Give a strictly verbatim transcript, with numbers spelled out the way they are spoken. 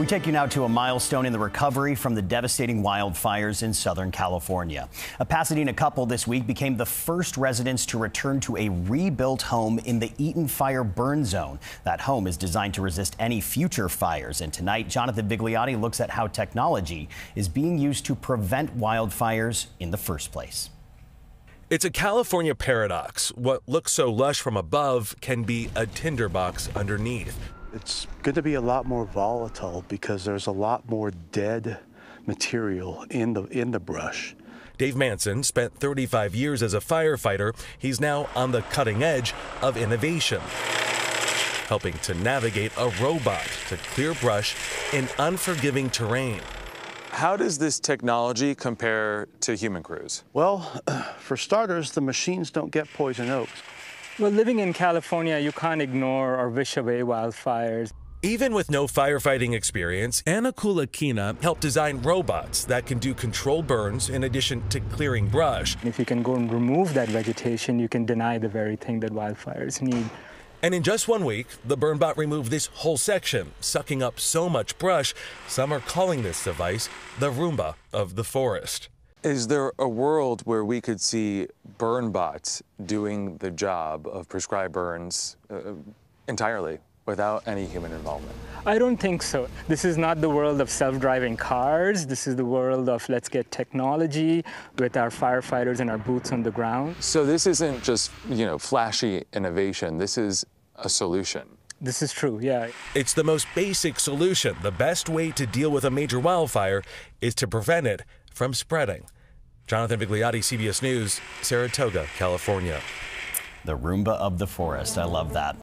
We take you now to a milestone in the recovery from the devastating wildfires in Southern California. A Pasadena couple this week became the first residents to return to a rebuilt home in the Eaton Fire burn zone. That home is designed to resist any future fires. And tonight, Jonathan Vigliotti looks at how technology is being used to prevent wildfires in the first place. It's a California paradox. What looks so lush from above can be a tinderbox underneath. It's going to be a lot more volatile because there's a lot more dead material in the in the brush. Dave Manson spent thirty-five years as a firefighter. He's now on the cutting edge of innovation, helping to navigate a robot to clear brush in unforgiving terrain. How does this technology compare to human crews? Well, for starters, the machines don't get poison oak. Well, living in California, you can't ignore or wish away wildfires. Even with no firefighting experience, Anna Kula Kina helped design robots that can do controlled burns in addition to clearing brush. If you can go and remove that vegetation, you can deny the very thing that wildfires need. And in just one week, the burn bot removed this whole section, sucking up so much brush, some are calling this device the Roomba of the forest. Is there a world where we could see burn bots doing the job of prescribed burns uh, entirely without any human involvement? I don't think so. This is not the world of self-driving cars. This is the world of let's get technology with our firefighters and our boots on the ground. So this isn't just, you know, flashy innovation. This is a solution. This is true, yeah. It's the most basic solution. The best way to deal with a major wildfire is to prevent it from spreading. Jonathan Vigliotti, C B S News, Saratoga, California. The Roomba of the forest. I love that.